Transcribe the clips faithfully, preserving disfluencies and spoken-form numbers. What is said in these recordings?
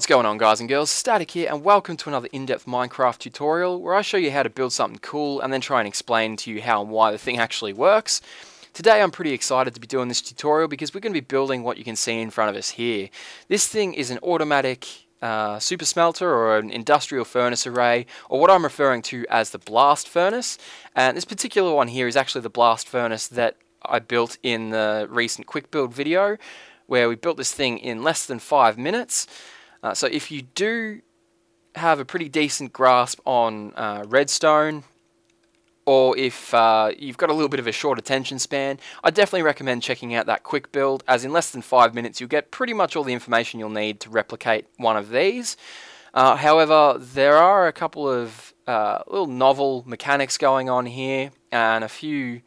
What's going on, guys and girls? Static here, and welcome to another in-depth Minecraft tutorial where I show you how to build something cool and then try and explain to you how and why the thing actually works. Today I'm pretty excited to be doing this tutorial because we're going to be building what you can see in front of us here. This thing is an automatic Uh, super smelter or an industrial furnace array, or what I'm referring to as the blast furnace, and this particular one here is actually the blast furnace that I built in the recent quick build video where we built this thing in less than five minutes. Uh, so if you do have a pretty decent grasp on uh, redstone, or if uh, you've got a little bit of a short attention span, I definitely recommend checking out that quick build, as in less than five minutes you'll get pretty much all the information you'll need to replicate one of these. Uh, however, there are a couple of uh, little novel mechanics going on here, and a few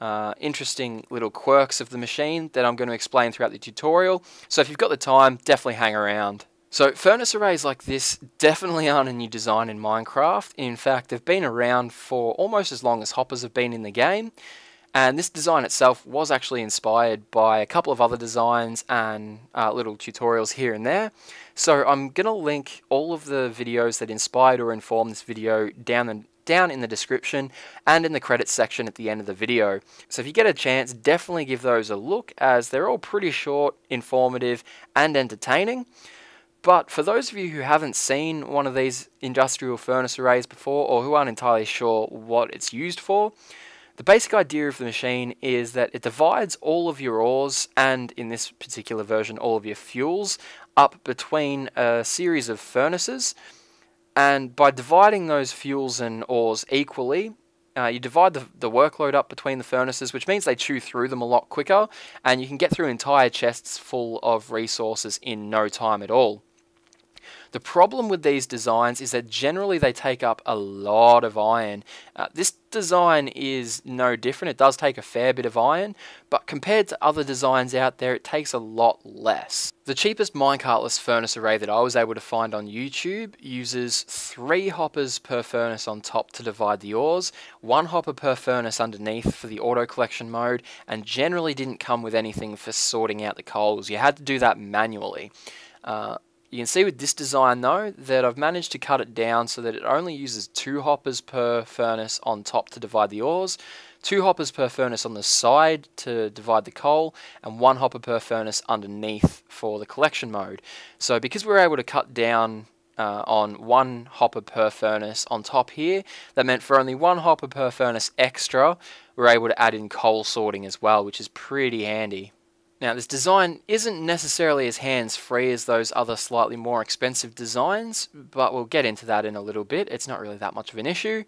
uh, interesting little quirks of the machine that I'm going to explain throughout the tutorial, so if you've got the time, definitely hang around. So furnace arrays like this definitely aren't a new design in Minecraft. In fact, they've been around for almost as long as hoppers have been in the game, and this design itself was actually inspired by a couple of other designs and uh, little tutorials here and there. So I'm going to link all of the videos that inspired or informed this video down the down in the description and in the credits section at the end of the video. So if you get a chance, definitely give those a look, as they're all pretty short, informative and entertaining. But for those of you who haven't seen one of these industrial furnace arrays before, or who aren't entirely sure what it's used for, the basic idea of the machine is that it divides all of your ores, and in this particular version all of your fuels, up between a series of furnaces, and by dividing those fuels and ores equally, Uh, you divide the, the workload up between the furnaces, which means they chew through them a lot quicker, and you can get through entire chests full of resources in no time at all. The problem with these designs is that generally they take up a lot of iron. Uh, this design is no different. It does take a fair bit of iron, but compared to other designs out there, it takes a lot less. The cheapest minecartless furnace array that I was able to find on YouTube uses three hoppers per furnace on top to divide the ores, one hopper per furnace underneath for the auto collection mode, and generally didn't come with anything for sorting out the coals. You had to do that manually. Uh, You can see with this design though that I've managed to cut it down so that it only uses two hoppers per furnace on top to divide the ores, two hoppers per furnace on the side to divide the coal, and one hopper per furnace underneath for the collection mode. So because we were able to cut down uh, on one hopper per furnace on top here, that meant for only one hopper per furnace extra, we were able to add in coal sorting as well, which is pretty handy. Now, this design isn't necessarily as hands-free as those other slightly more expensive designs, but we'll get into that in a little bit. It's not really that much of an issue,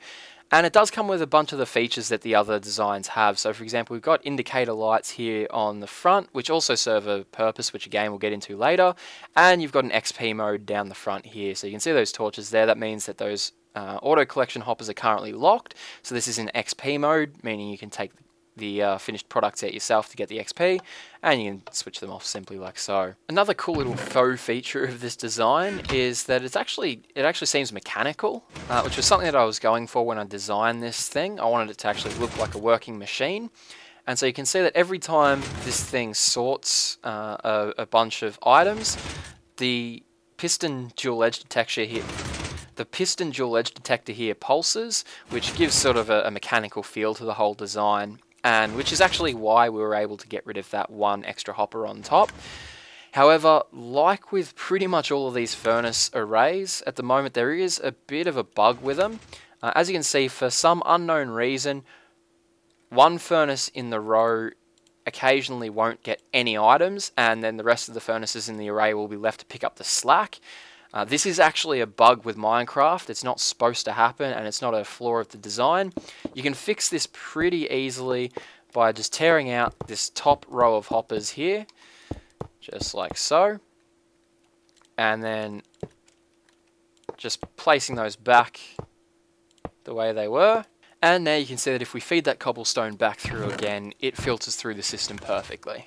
and it does come with a bunch of the features that the other designs have. So for example, we've got indicator lights here on the front, which also serve a purpose, which again we'll get into later, and you've got an X P mode down the front here. So you can see those torches there. That means that those uh, auto collection hoppers are currently locked, so this is in X P mode, meaning you can take the the uh, finished products out yourself to get the X P, and you can switch them off simply like so. Another cool little faux feature of this design is that it's actually it actually seems mechanical, uh, which was something that I was going for when I designed this thing. I wanted it to actually look like a working machine, and so you can see that every time this thing sorts uh, a, a bunch of items, the piston dual edge detector here The piston dual edge detector here pulses, which gives sort of a, a mechanical feel to the whole design, and which is actually why we were able to get rid of that one extra hopper on top. However, like with pretty much all of these furnace arrays, at the moment there is a bit of a bug with them. Uh, as you can see, for some unknown reason, one furnace in the row occasionally won't get any items, and then the rest of the furnaces in the array will be left to pick up the slack. Uh, this is actually a bug with Minecraft. It's not supposed to happen, and it's not a flaw of the design. You can fix this pretty easily by just tearing out this top row of hoppers here, just like so, and then just placing those back the way they were. And now you can see that if we feed that cobblestone back through again, it filters through the system perfectly.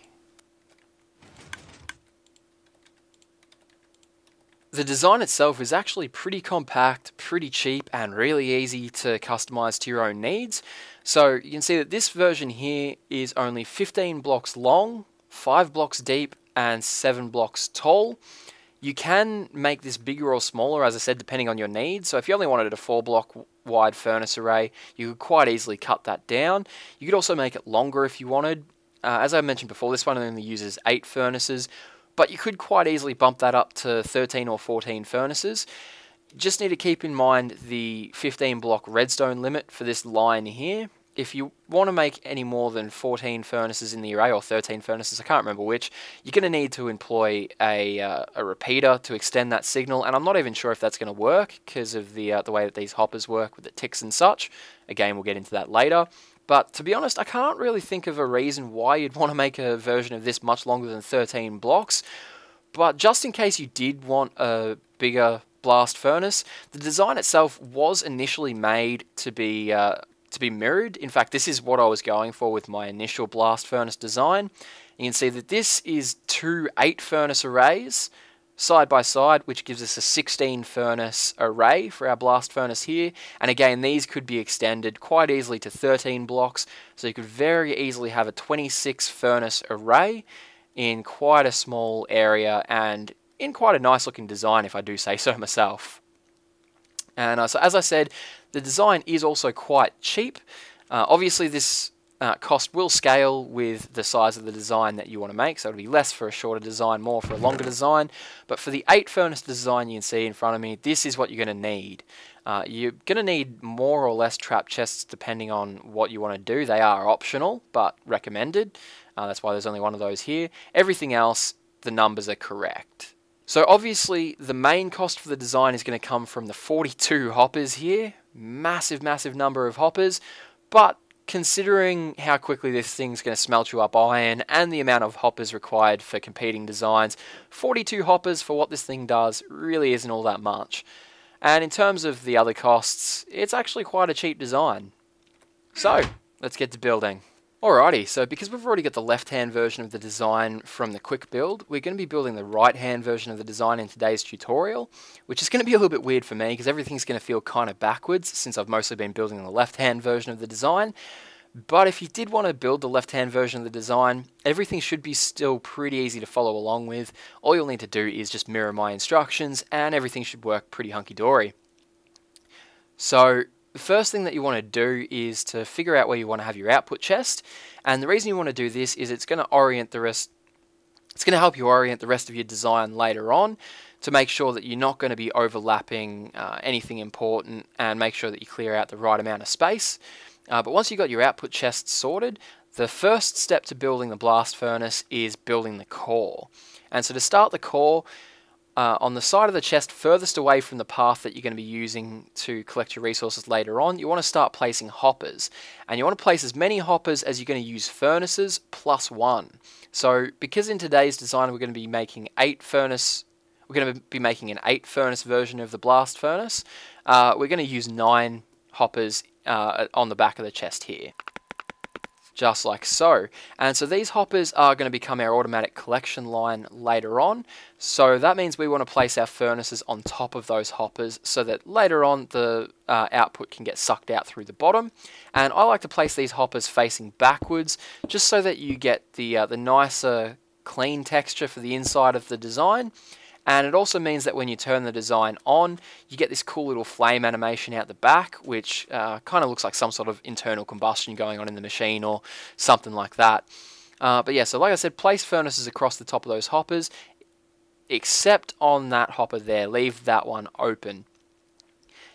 The design itself is actually pretty compact, pretty cheap, and really easy to customize to your own needs. So you can see that this version here is only fifteen blocks long, five blocks deep, and seven blocks tall. You can make this bigger or smaller, as I said, depending on your needs. So if you only wanted a four block wide furnace array, you could quite easily cut that down. You could also make it longer if you wanted. Uh, as I mentioned before, this one only uses eight furnaces, but you could quite easily bump that up to thirteen or fourteen furnaces. Just need to keep in mind the fifteen block redstone limit for this line here. If you want to make any more than fourteen furnaces in the array, or thirteen furnaces, I can't remember which, you're going to need to employ a, uh, a repeater to extend that signal, and I'm not even sure if that's going to work because of the, uh, the way that these hoppers work with the ticks and such. Again, we'll get into that later. But to be honest, I can't really think of a reason why you'd want to make a version of this much longer than thirteen blocks. But just in case you did want a bigger blast furnace, the design itself was initially made to be... Uh, to be mirrored. In fact, this is what I was going for with my initial blast furnace design. You can see that this is two eight furnace arrays side by side, which gives us a sixteen furnace array for our blast furnace here. And again, these could be extended quite easily to thirteen blocks, so you could very easily have a twenty-six furnace array in quite a small area and in quite a nice looking design, if I do say so myself. And uh, so as I said, the design is also quite cheap. Uh, obviously this uh, cost will scale with the size of the design that you want to make, so it'll be less for a shorter design, more for a longer design. But for the eight furnace design you can see in front of me, this is what you're going to need. Uh, you're going to need more or less trap chests depending on what you want to do. They are optional, but recommended. Uh, that's why there's only one of those here. Everything else, the numbers are correct. So obviously the main cost for the design is going to come from the forty-two hoppers here. Massive, massive number of hoppers, but considering how quickly this thing's going to smelt you up iron and the amount of hoppers required for competing designs, forty-two hoppers for what this thing does really isn't all that much. And in terms of the other costs, it's actually quite a cheap design. So, let's get to building. Alrighty, so because we've already got the left-hand version of the design from the quick build, we're going to be building the right-hand version of the design in today's tutorial, which is going to be a little bit weird for me because everything's going to feel kind of backwards since I've mostly been building the left-hand version of the design. But if you did want to build the left-hand version of the design, everything should be still pretty easy to follow along with. All you'll need to do is just mirror my instructions and everything should work pretty hunky-dory. So the first thing that you want to do is to figure out where you want to have your output chest, and the reason you want to do this is it's going to orient the rest. It's going to help you orient the rest of your design later on to make sure that you're not going to be overlapping uh, anything important, and make sure that you clear out the right amount of space. Uh, but once you've got your output chest sorted, the first step to building the blast furnace is building the core. And so to start the core, Uh, on the side of the chest furthest away from the path that you're going to be using to collect your resources later on, you want to start placing hoppers. And you want to place as many hoppers as you're going to use furnaces, plus one. So because in today's design we're going to be making eight furnace, we're going to be making an eight furnace version of the blast furnace, uh, we're going to use nine hoppers uh, on the back of the chest here. Just like so. And so these hoppers are going to become our automatic collection line later on. So that means we want to place our furnaces on top of those hoppers so that later on the uh, output can get sucked out through the bottom. And I like to place these hoppers facing backwards just so that you get the, uh, the nicer clean texture for the inside of the design. And it also means that when you turn the design on, you get this cool little flame animation out the back, which uh, kind of looks like some sort of internal combustion going on in the machine or something like that. Uh, but yeah, so like I said, place furnaces across the top of those hoppers, except on that hopper there. Leave that one open.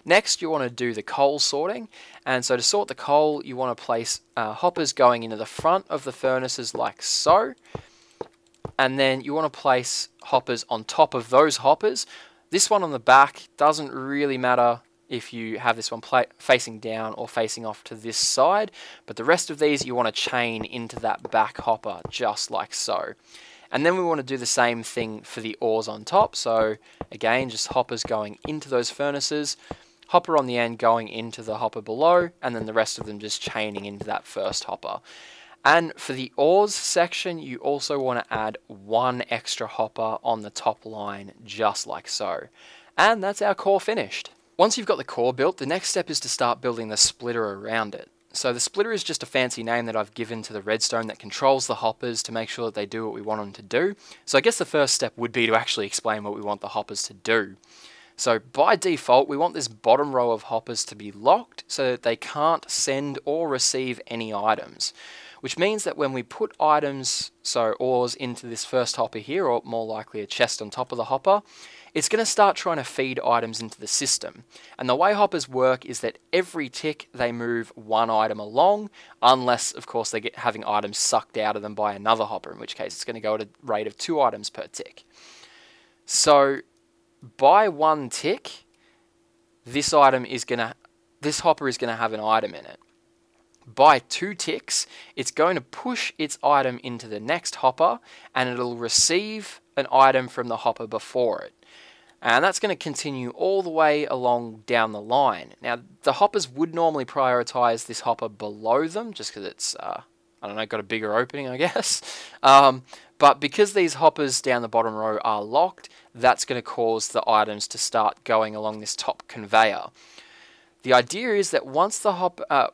Next, you want to do the coal sorting. And so to sort the coal, you want to place uh, hoppers going into the front of the furnaces like so. And then you want to place hoppers on top of those hoppers. This one on the back doesn't really matter if you have this one facing down or facing off to this side, but the rest of these you want to chain into that back hopper, just like so. And then we want to do the same thing for the ores on top. So again, just hoppers going into those furnaces, hopper on the end going into the hopper below, and then the rest of them just chaining into that first hopper. And for the ores section, you also want to add one extra hopper on the top line, just like so. And that's our core finished. Once you've got the core built, the next step is to start building the splitter around it. So the splitter is just a fancy name that I've given to the redstone that controls the hoppers to make sure that they do what we want them to do. So I guess the first step would be to actually explain what we want the hoppers to do. So by default, we want this bottom row of hoppers to be locked so that they can't send or receive any items, which means that when we put items, so ores, into this first hopper here, or more likely a chest on top of the hopper, it's going to start trying to feed items into the system. And the way hoppers work is that every tick they move one item along, unless of course they get having items sucked out of them by another hopper, in which case it's going to go at a rate of two items per tick. So by one tick, this item is going to this hopper is going to have an item in it. By two ticks, it's going to push its item into the next hopper, and it'll receive an item from the hopper before it. And that's going to continue all the way along down the line. Now, the hoppers would normally prioritize this hopper below them, just because it's, uh, I don't know, got a bigger opening, I guess. Um, but because these hoppers down the bottom row are locked, that's going to cause the items to start going along this top conveyor. The idea is that once the hop, uh,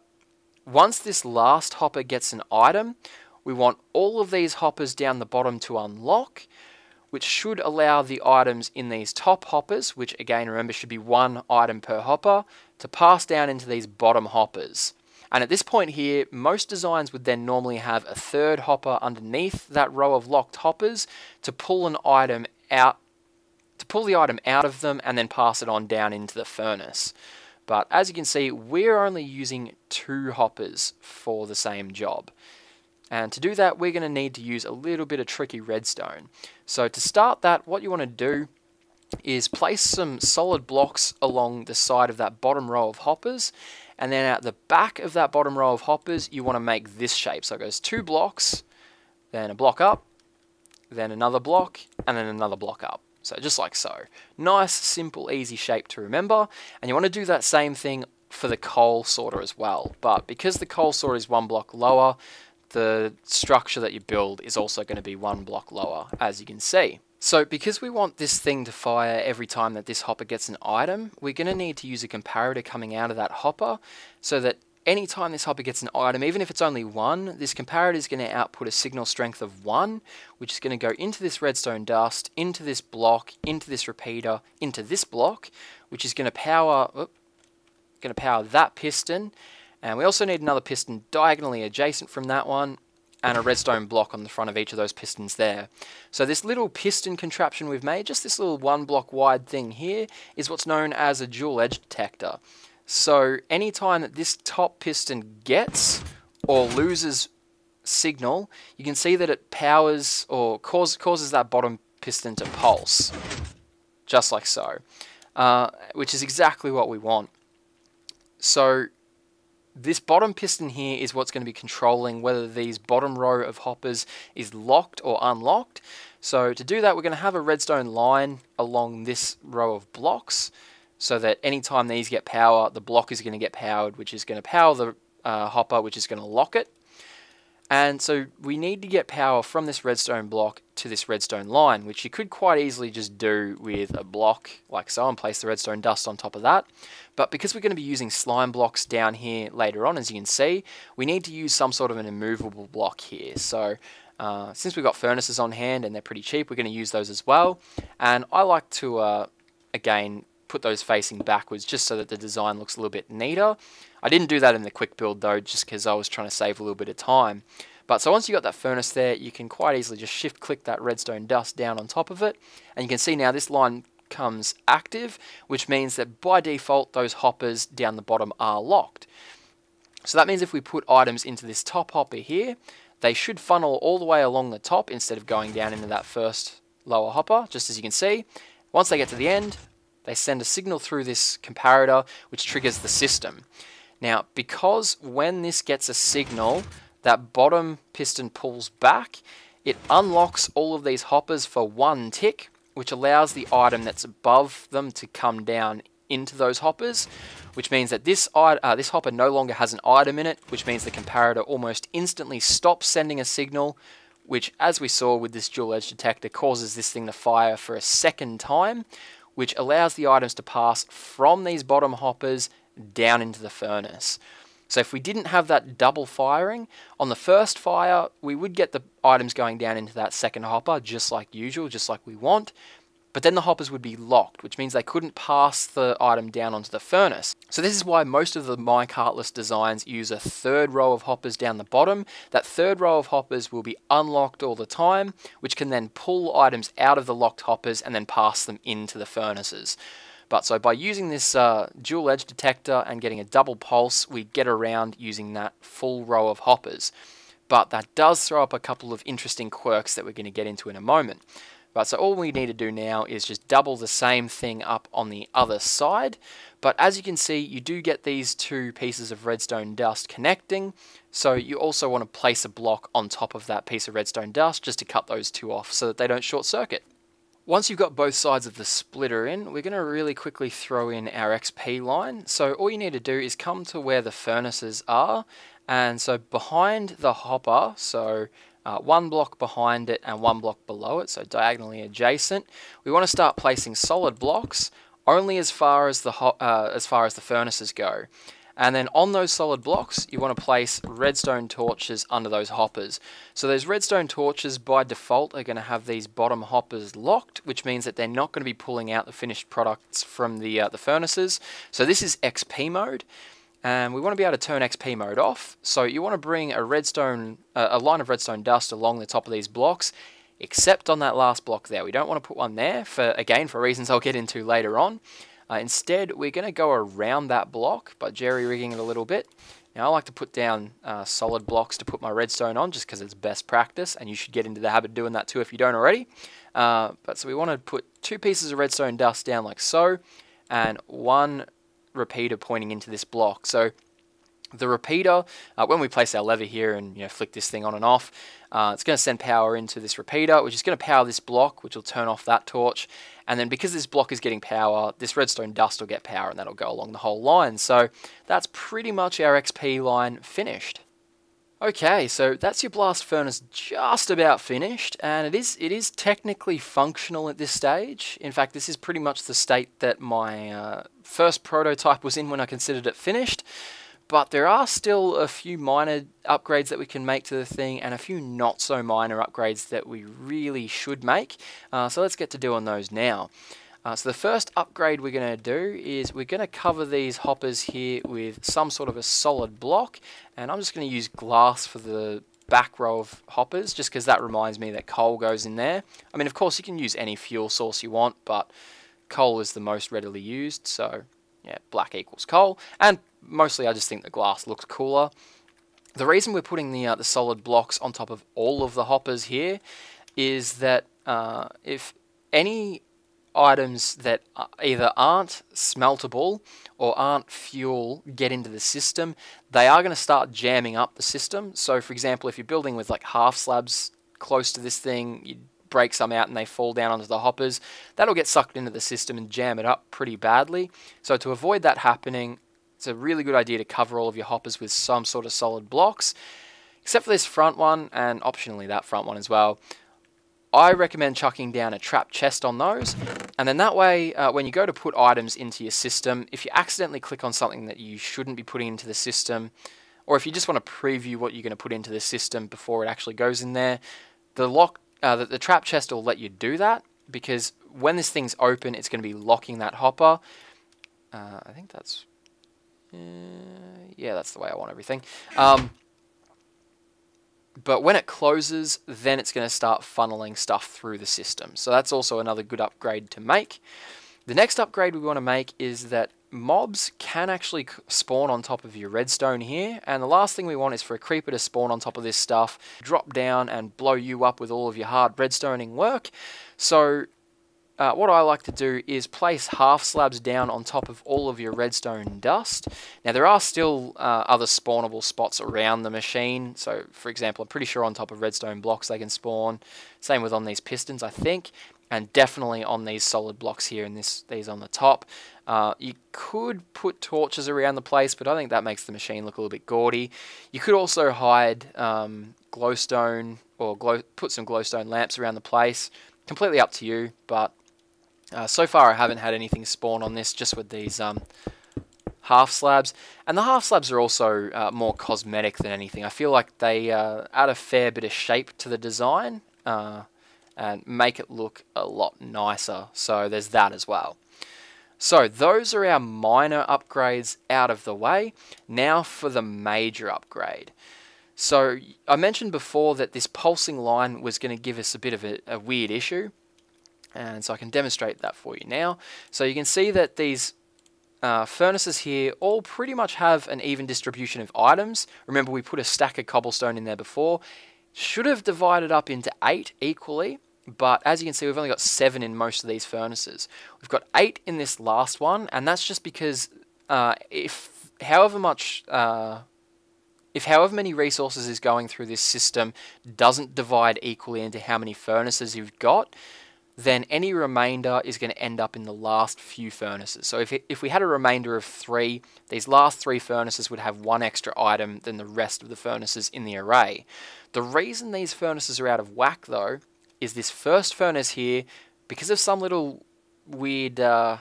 once this last hopper gets an item, we want all of these hoppers down the bottom to unlock, which should allow the items in these top hoppers, which again, remember, should be one item per hopper, to pass down into these bottom hoppers. And at this point here, most designs would then normally have a third hopper underneath that row of locked hoppers to pull an item out, to pull the item out of them and then pass it on down into the furnace. But as you can see, we're only using two hoppers for the same job. And to do that, we're going to need to use a little bit of tricky redstone. So to start that, what you want to do is place some solid blocks along the side of that bottom row of hoppers. And then at the back of that bottom row of hoppers, you want to make this shape. So it goes two blocks, then a block up, then another block, and then another block up. So just like so. Nice, simple, easy shape to remember. And you want to do that same thing for the coal sorter as well. But because the coal sorter is one block lower, the structure that you build is also going to be one block lower, as you can see. So because we want this thing to fire every time that this hopper gets an item, we're going to need to use a comparator coming out of that hopper so that any time this hopper gets an item, even if it's only one, this comparator is going to output a signal strength of one, which is going to go into this redstone dust, into this block, into this repeater, into this block, which is going to power, oops, going to power that piston. And we also need another piston diagonally adjacent from that one, and a redstone block on the front of each of those pistons there. So this little piston contraption we've made, just this little one block wide thing here, is what's known as a dual edge detector. So any time that this top piston gets or loses signal, you can see that it powers or cause, causes that bottom piston to pulse, just like so, uh, which is exactly what we want. So this bottom piston here is what's going to be controlling whether these bottom row of hoppers is locked or unlocked. So to do that, we're going to have a redstone line along this row of blocks so that anytime these get power, the block is going to get powered, which is going to power the uh, hopper, which is going to lock it. And so we need to get power from this redstone block to this redstone line, which you could quite easily just do with a block like so and place the redstone dust on top of that. But because we're going to be using slime blocks down here later on, as you can see, we need to use some sort of an immovable block here. So uh, since we've got furnaces on hand and they're pretty cheap, we're going to use those as well. And I like to, uh, again, put those facing backwards just so that the design looks a little bit neater. I didn't do that in the quick build though, just because I was trying to save a little bit of time. But so once you got that furnace there, you can quite easily just shift click that redstone dust down on top of it, and you can see now this line comes active, which means that by default those hoppers down the bottom are locked. So that means if we put items into this top hopper here, they should funnel all the way along the top instead of going down into that first lower hopper, just as you can see. Once they get to the end, they send a signal through this comparator, which triggers the system. Now, because when this gets a signal, that bottom piston pulls back, it unlocks all of these hoppers for one tick, which allows the item that's above them to come down into those hoppers, which means that this, uh, this hopper no longer has an item in it, which means the comparator almost instantly stops sending a signal, which, as we saw with this dual edge detector, causes this thing to fire for a second time, which allows the items to pass from these bottom hoppers down into the furnace. So if we didn't have that double firing, on the first fire, we would get the items going down into that second hopper, just like usual, just like we want. But then the hoppers would be locked, which means they couldn't pass the item down onto the furnace. So this is why most of the minecartless designs use a third row of hoppers down the bottom. That third row of hoppers will be unlocked all the time, which can then pull items out of the locked hoppers and then pass them into the furnaces. But so by using this uh, dual edge detector and getting a double pulse, we get around using that full row of hoppers. But that does throw up a couple of interesting quirks that we're going to get into in a moment. But so all we need to do now is just double the same thing up on the other side. But as you can see, you do get these two pieces of redstone dust connecting. So you also want to place a block on top of that piece of redstone dust just to cut those two off so that they don't short circuit. Once you've got both sides of the splitter in, we're going to really quickly throw in our X P line. So all you need to do is come to where the furnaces are. And so behind the hopper, so Uh, one block behind it and one block below it, so diagonally adjacent. We want to start placing solid blocks only as far as the uh, as far as the furnaces go. And then on those solid blocks, you want to place redstone torches under those hoppers. So those redstone torches by default are going to have these bottom hoppers locked, which means that they're not going to be pulling out the finished products from the uh, the furnaces. So this is X P mode. And we want to be able to turn X P mode off. So you want to bring a redstone, uh, a line of redstone dust along the top of these blocks, except on that last block there. We don't want to put one there, for again, for reasons I'll get into later on. Uh, instead, we're going to go around that block by jerry-rigging it a little bit. Now, I like to put down uh, solid blocks to put my redstone on just because it's best practice, and you should get into the habit of doing that too if you don't already. Uh, but so we want to put two pieces of redstone dust down like so, and one repeater pointing into this block. So the repeater, uh, when we place our lever here and you know flick this thing on and off, uh, it's going to send power into this repeater, which is going to power this block, which will turn off that torch. And then because this block is getting power, this redstone dust will get power, and that'll go along the whole line. So that's pretty much our X P line finished. Okay, so that's your blast furnace just about finished, and it is it is technically functional at this stage. In fact, this is pretty much the state that my uh, first prototype was in when I considered it finished, but there are still a few minor upgrades that we can make to the thing and a few not so minor upgrades that we really should make, uh, so let's get to doing those now. Uh, so the first upgrade we're going to do is we're going to cover these hoppers here with some sort of a solid block, and I'm just going to use glass for the back row of hoppers just because that reminds me that coal goes in there. I mean, of course, you can use any fuel source you want, but coal is the most readily used, so yeah, black equals coal. And mostly I just think the glass looks cooler. The reason we're putting the, uh, the solid blocks on top of all of the hoppers here is that uh, if any items that either aren't smeltable or aren't fuel get into the system, they are going to start jamming up the system. So for example, if you're building with like half slabs close to this thing, you break some out and they fall down onto the hoppers, that'll get sucked into the system and jam it up pretty badly. So to avoid that happening, it's a really good idea to cover all of your hoppers with some sort of solid blocks, except for this front one and optionally that front one as well. I recommend chucking down a trap chest on those, and then that way uh, when you go to put items into your system, if you accidentally click on something that you shouldn't be putting into the system, or if you just want to preview what you're going to put into the system before it actually goes in there, the, lock, uh, the, the trap chest will let you do that, because when this thing's open, it's going to be locking that hopper. Uh, I think that's... Uh, yeah, that's the way I want everything. Um, But when it closes, then it's going to start funneling stuff through the system. So that's also another good upgrade to make. The next upgrade we want to make is that mobs can actually spawn on top of your redstone here. And the last thing we want is for a creeper to spawn on top of this stuff, drop down and blow you up with all of your hard redstoning work. So uh, what I like to do is place half slabs down on top of all of your redstone dust. Now there are still uh, other spawnable spots around the machine. So for example, I'm pretty sure on top of redstone blocks they can spawn. Same with on these pistons, I think, and definitely on these solid blocks here and this these on the top. Uh, you could put torches around the place, but I think that makes the machine look a little bit gaudy. You could also hide um, glowstone or glow, put some glowstone lamps around the place. Completely up to you, but Uh, so far I haven't had anything spawn on this, just with these um, half slabs, and the half slabs are also uh, more cosmetic than anything. I feel like they uh, add a fair bit of shape to the design uh, and make it look a lot nicer, so there's that as well. So those are our minor upgrades out of the way. Now for the major upgrade. So I mentioned before that this pulsing line was going to give us a bit of a, a weird issue, and so I can demonstrate that for you now. So you can see that these uh, furnaces here all pretty much have an even distribution of items. Remember, we put a stack of cobblestone in there before. Should have divided up into eight equally, but as you can see, we've only got seven in most of these furnaces. We've got eight in this last one, and that's just because uh, if however much... Uh, If however many resources is going through this system doesn't divide equally into how many furnaces you've got, then any remainder is going to end up in the last few furnaces. So if, it, if we had a remainder of three, these last three furnaces would have one extra item than the rest of the furnaces in the array. The reason these furnaces are out of whack, though, is this first furnace here, because of some little weird uh,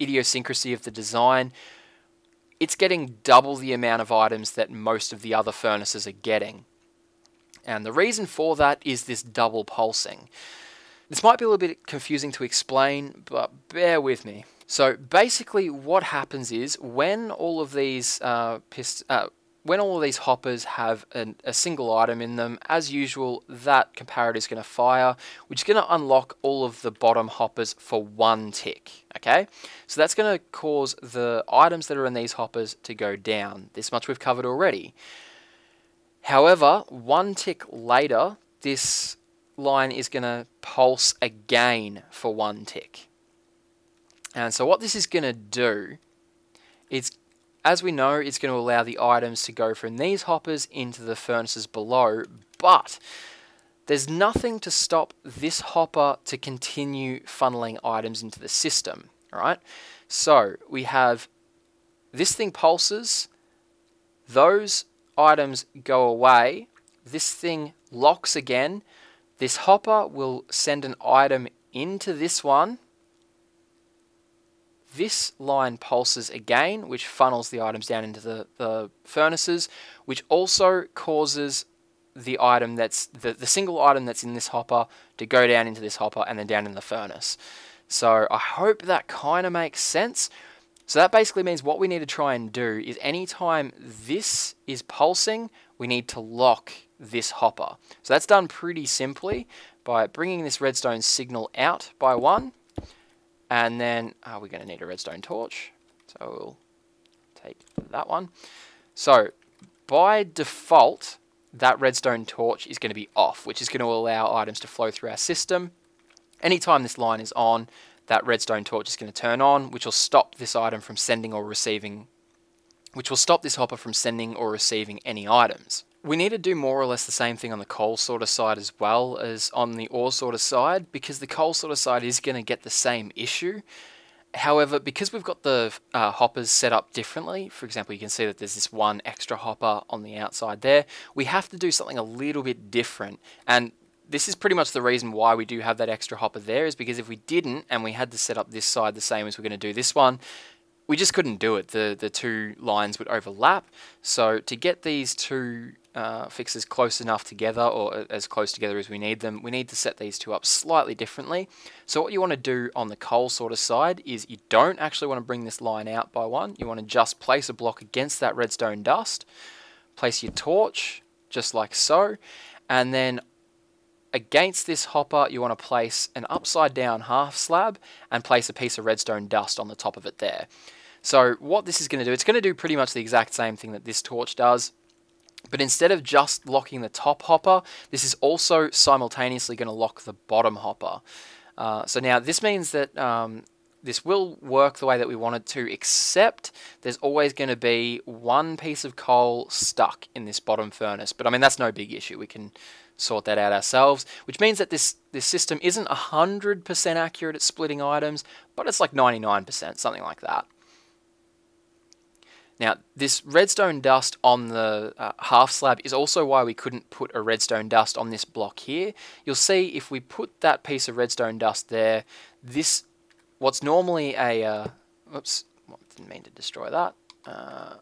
idiosyncrasy of the design, it's getting double the amount of items that most of the other furnaces are getting. And the reason for that is this double pulsing. This might be a little bit confusing to explain, but bear with me. So basically what happens is when all of these uh, pist uh, when all of these hoppers have an, a single item in them, as usual, that comparator is going to fire, which is going to unlock all of the bottom hoppers for one tick, okay? So that's going to cause the items that are in these hoppers to go down. This much we've covered already. However, one tick later, this line is going to pulse again for one tick. And so what this is going to do, it's as we know, it's going to allow the items to go from these hoppers into the furnaces below, but there's nothing to stop this hopper to continue funneling items into the system, right? So we have this thing pulses, those items go away, this thing locks again, this hopper will send an item into this one, this line pulses again, which funnels the items down into the, the furnaces, which also causes the item that's the, the single item that's in this hopper to go down into this hopper and then down in the furnace. So I hope that kind of makes sense. So that basically means what we need to try and do is anytime this is pulsing, we need to lock this hopper. So that's done pretty simply by bringing this redstone signal out by one. And then uh, we're going to need a redstone torch, so we'll take that one. So by default, that redstone torch is going to be off, which is going to allow items to flow through our system. Anytime this line is on, that redstone torch is going to turn on, which will stop this item from sending or receiving, which will stop this hopper from sending or receiving any items. We need to do more or less the same thing on the coal sorter side as well as on the ore sorter side, because the coal sorter side is going to get the same issue. However, because we've got the uh, hoppers set up differently, for example, you can see that there's this one extra hopper on the outside there, we have to do something a little bit different. And this is pretty much the reason why we do have that extra hopper there, is because if we didn't and we had to set up this side the same as we're going to do this one, we just couldn't do it. The, the two lines would overlap. So to get these two Uh, fixes close enough together, or as close together as we need them, we need to set these two up slightly differently. So what you want to do on the coal sorter side is you don't actually want to bring this line out by one. You want to just place a block against that redstone dust, place your torch just like so, and then against this hopper you want to place an upside down half slab and place a piece of redstone dust on the top of it there. So what this is going to do, it's going to do pretty much the exact same thing that this torch does, but instead of just locking the top hopper, this is also simultaneously going to lock the bottom hopper. Uh, so now this means that um, this will work the way that we want it to, except there's always going to be one piece of coal stuck in this bottom furnace. But I mean, that's no big issue. We can sort that out ourselves, which means that this, this system isn't one hundred percent accurate at splitting items, but it's like ninety-nine percent, something like that. Now, this redstone dust on the uh, half slab is also why we couldn't put a redstone dust on this block here. You'll see if we put that piece of redstone dust there, this, what's normally a, uh, oops, Well, didn't mean to destroy that. Uh,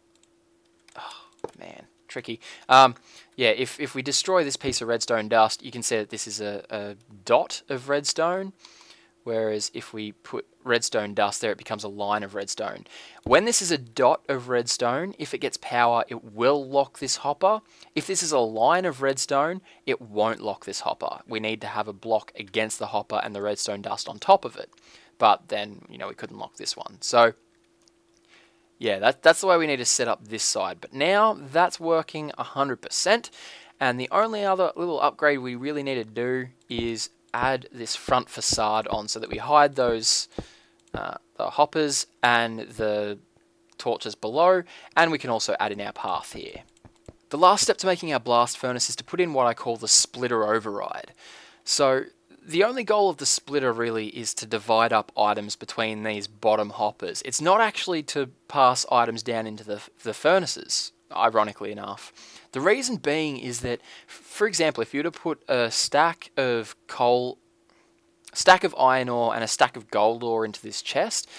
oh, man. Tricky. Um, yeah, if, if we destroy this piece of redstone dust, you can see that this is a, a dot of redstone, whereas if we put redstone dust there, it becomes a line of redstone. When this is a dot of redstone, if it gets power, it will lock this hopper. If this is a line of redstone, it won't lock this hopper. We need to have a block against the hopper and the redstone dust on top of it. But then, you know, we couldn't lock this one. So, yeah, that, that's the way we need to set up this side. But now that's working one hundred percent. And the only other little upgrade we really need to do is add this front facade on so that we hide those uh, the hoppers and the torches below, and we can also add in our path here. The last step to making our blast furnace is to put in what I call the splitter override. So the only goal of the splitter really is to divide up items between these bottom hoppers. It's not actually to pass items down into the, the furnaces, ironically enough. The reason being is that, for example, if you were to put a stack of coal, a stack of iron ore and a stack of gold ore into this chest,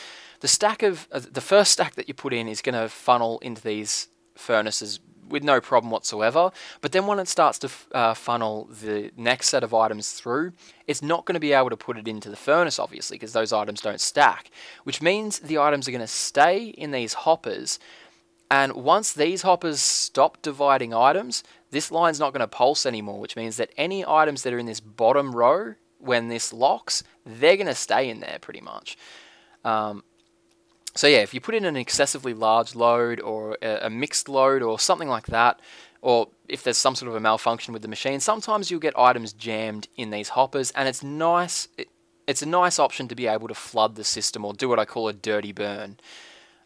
the stack of uh, the first stack that you put in is going to funnel into these furnaces with no problem whatsoever. But then when it starts to f uh, funnel the next set of items through, it's not going to be able to put it into the furnace, obviously, because those items don't stack, which means the items are going to stay in these hoppers. And once these hoppers stop dividing items, this line's not going to pulse anymore, which means that any items that are in this bottom row, when this locks, they're going to stay in there pretty much. Um, so yeah, if you put in an excessively large load or a, a mixed load or something like that, or if there's some sort of a malfunction with the machine, sometimes you'll get items jammed in these hoppers, and it's nice. It, it's a nice option to be able to flood the system or do what I call a dirty burn.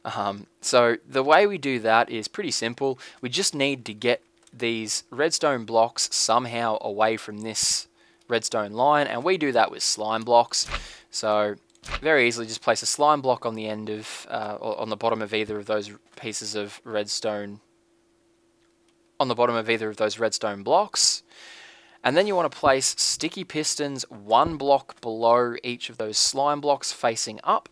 Um, so the way we do that is pretty simple. We just need to get these redstone blocks somehow away from this redstone line, and we do that with slime blocks. So very easily just place a slime block on the end of, uh, or on the bottom of either of those pieces of redstone, on the bottom of either of those redstone blocks. And then you want to place sticky pistons one block below each of those slime blocks facing up.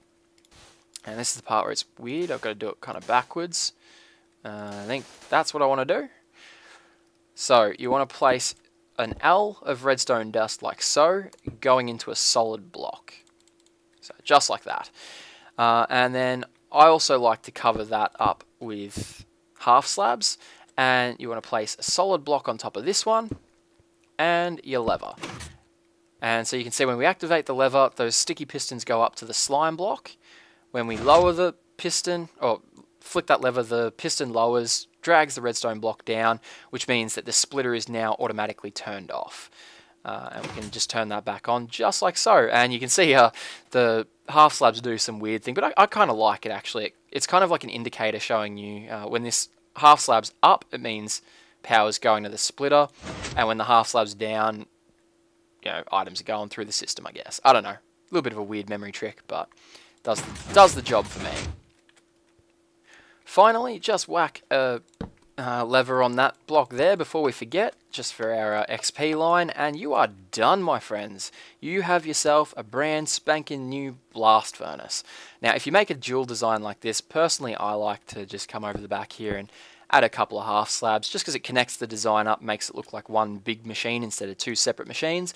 And this is the part where it's weird. I've got to do it kind of backwards. Uh, I think that's what I want to do. So you want to place an L of redstone dust like so, going into a solid block. So just like that. Uh, and then I also like to cover that up with half slabs. And you want to place a solid block on top of this one and your lever. And so you can see when we activate the lever, those sticky pistons go up to the slime block. When we lower the piston, or flick that lever, the piston lowers, drags the redstone block down, which means that the splitter is now automatically turned off. Uh, and we can just turn that back on, just like so. And you can see uh, the half slabs do some weird thing, but I, I kind of like it, actually. It, it's kind of like an indicator showing you uh, when this half slab's up, it means power's going to the splitter. And when the half slab's down, you know, items are going through the system, I guess. I don't know. A little bit of a weird memory trick, but Does the, does the job for me. Finally, just whack a uh, lever on that block there before we forget, just for our uh, X P line, and you are done, my friends. You have yourself a brand spanking new blast furnace. Now, if you make a dual design like this, personally, I like to just come over the back here and add a couple of half slabs, just because it connects the design up, makes it look like one big machine instead of two separate machines.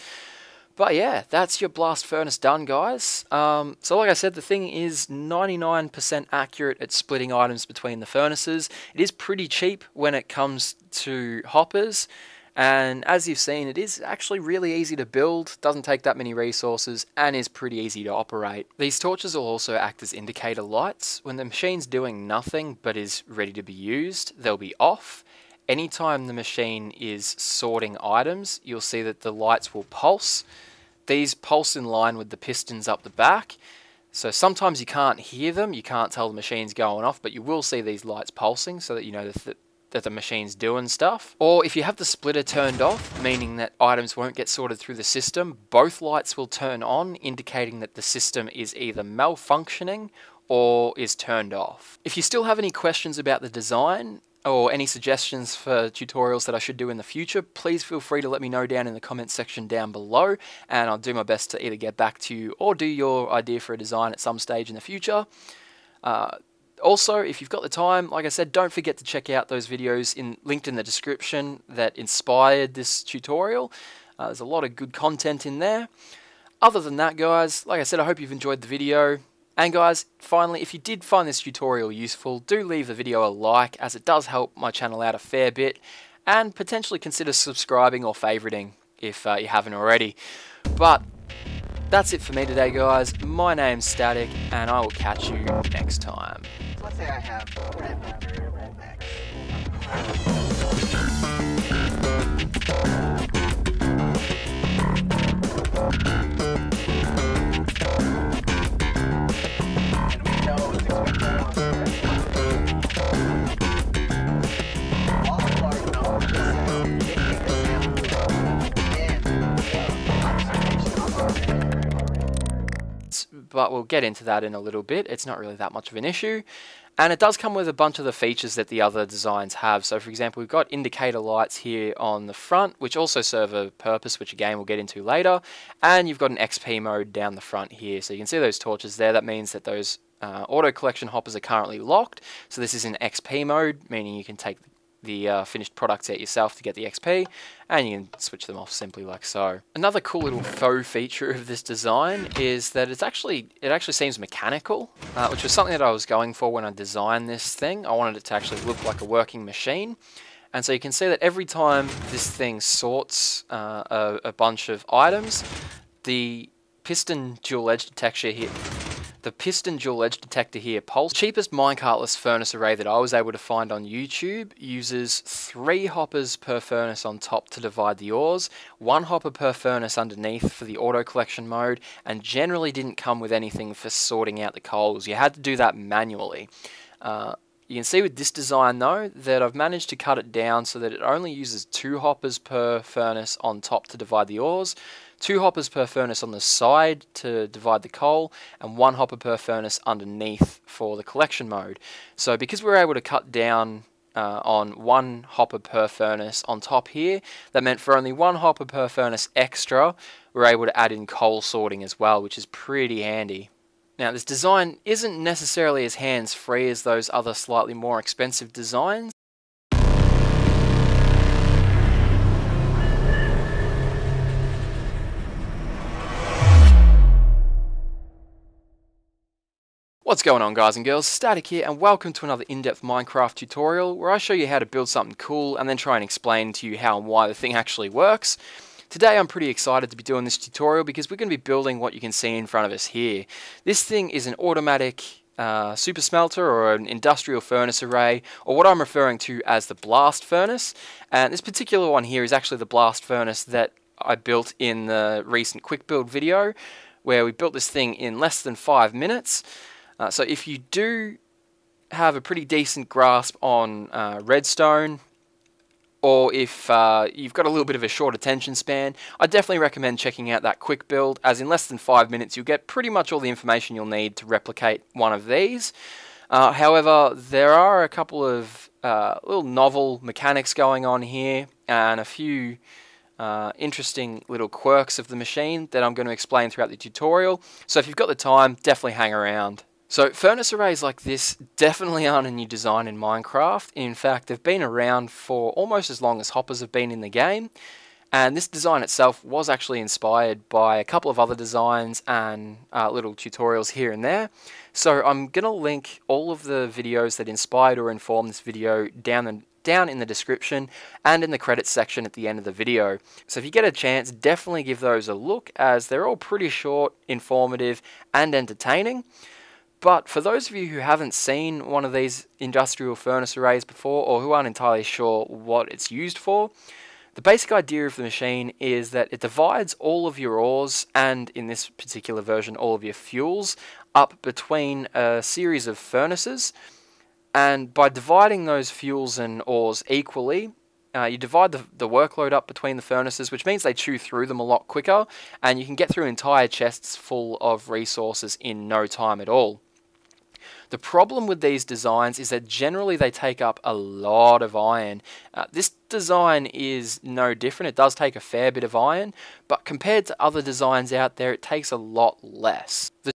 But yeah, that's your blast furnace done, guys. Um, so like I said, the thing is ninety-nine percent accurate at splitting items between the furnaces. It is pretty cheap when it comes to hoppers. And as you've seen, it is actually really easy to build, doesn't take that many resources, and is pretty easy to operate. These torches will also act as indicator lights. When the machine's doing nothing but is ready to be used, they'll be off. Anytime the machine is sorting items, you'll see that the lights will pulse. These pulse in line with the pistons up the back. So sometimes you can't hear them, you can't tell the machine's going off, but you will see these lights pulsing so that you know that the, that the machine's doing stuff. Or if you have the splitter turned off, meaning that items won't get sorted through the system, both lights will turn on, indicating that the system is either malfunctioning or is turned off. If you still have any questions about the design, or any suggestions for tutorials that I should do in the future, please feel free to let me know down in the comments section down below, and I'll do my best to either get back to you or do your idea for a design at some stage in the future. Uh, Also, if you've got the time, like I said, don't forget to check out those videos in, linked in the description that inspired this tutorial. Uh, there's a lot of good content in there. Other than that, guys, like I said, I hope you've enjoyed the video. And guys, finally, if you did find this tutorial useful, do leave the video a like, as it does help my channel out a fair bit, and potentially consider subscribing or favoriting if uh, you haven't already. But that's it for me today, guys. My name's Static, and I will catch you next time. Let's say I have red leather, red necks. And we know it's expected. But we'll get into that in a little bit. It's not really that much of an issue. And it does come with a bunch of the features that the other designs have. So for example, we've got indicator lights here on the front, which also serve a purpose, which again, we'll get into later. And you've got an X P mode down the front here. So you can see those torches there. That means that those uh, auto collection hoppers are currently locked. So this is in X P mode, meaning you can take the uh, finished products out yourself to get the X P, and you can switch them off simply like so. Another cool little faux feature of this design is that it's actually it actually seems mechanical, uh, which was something that I was going for when I designed this thing. I wanted it to actually look like a working machine. And so you can see that every time this thing sorts uh, a, a bunch of items, the piston dual edge detector here The piston dual edge detector here pulse. The cheapest minecartless furnace array that I was able to find on YouTube uses three hoppers per furnace on top to divide the ores, one hopper per furnace underneath for the auto collection mode, and generally didn't come with anything for sorting out the coals. You had to do that manually. Uh, you can see with this design though that I've managed to cut it down so that it only uses two hoppers per furnace on top to divide the ores, two hoppers per furnace on the side to divide the coal, and one hopper per furnace underneath for the collection mode. So because we were able to cut down uh, on one hopper per furnace on top here, that meant for only one hopper per furnace extra, we were able to add in coal sorting as well, which is pretty handy. Now this design isn't necessarily as hands-free as those other slightly more expensive designs. What's going on, guys and girls? Static here, and welcome to another in-depth Minecraft tutorial where I show you how to build something cool and then try and explain to you how and why the thing actually works. Today I'm pretty excited to be doing this tutorial because we're going to be building what you can see in front of us here. This thing is an automatic uh, super smelter, or an industrial furnace array, or what I'm referring to as the blast furnace. And this particular one here is actually the blast furnace that I built in the recent quick build video, where we built this thing in less than five minutes. Uh, so if you do have a pretty decent grasp on uh, redstone, or if uh, you've got a little bit of a short attention span, I definitely recommend checking out that quick build, as in less than five minutes you'll get pretty much all the information you'll need to replicate one of these. Uh, however, there are a couple of uh, little novel mechanics going on here, and a few Uh, interesting little quirks of the machine that I'm going to explain throughout the tutorial. So if you've got the time, definitely hang around. So furnace arrays like this definitely aren't a new design in Minecraft. In fact, they've been around for almost as long as hoppers have been in the game. And this design itself was actually inspired by a couple of other designs and uh, little tutorials here and there. So I'm going to link all of the videos that inspired or informed this video down, the, down in the description and in the credits section at the end of the video. So if you get a chance, definitely give those a look, as they're all pretty short, informative and entertaining. But for those of you who haven't seen one of these industrial furnace arrays before, or who aren't entirely sure what it's used for, the basic idea of the machine is that it divides all of your ores, and in this particular version all of your fuels, up between a series of furnaces. And by dividing those fuels and ores equally, uh, you divide the, the workload up between the furnaces, which means they chew through them a lot quicker, and you can get through entire chests full of resources in no time at all. The problem with these designs is that generally they take up a lot of iron. Uh, this design is no different. It does take a fair bit of iron, but compared to other designs out there, it takes a lot less. The